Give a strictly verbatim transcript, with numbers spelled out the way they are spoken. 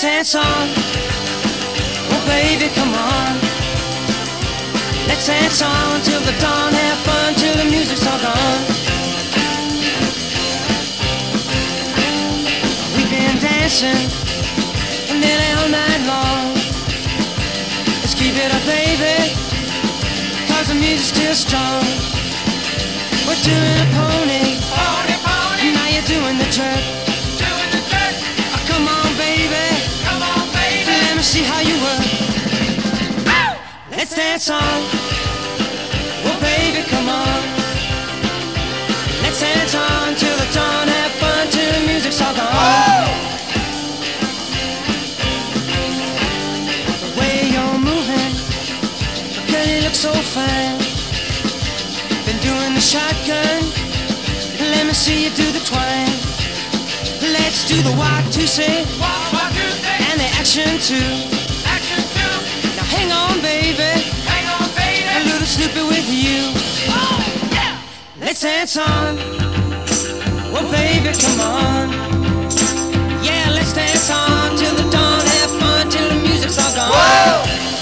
dance on. Oh baby, come on. Let's dance on till the dawn. Have fun till the music's all gone. We've been dancing nearly all night long. Let's keep it up, baby, 'cause the music's still strong. We're doing a pony, pony, pony. Now you're doing the jerk. See how you work. Oh! Let's dance on. Oh baby, come on. Let's dance on till the dawn. Have fun till the music's all gone. Oh! The way you're moving, girl, you look so fine. Been doing the shotgun, let me see you do the twine. Let's do the walk to say. Action two. Action two. Now hang on, baby. Hang on, baby. A little snoopy with you. Oh, yeah. Let's dance on. Oh, baby, come on. Yeah, let's dance on till the dawn. Have fun till the music's all gone. Whoa.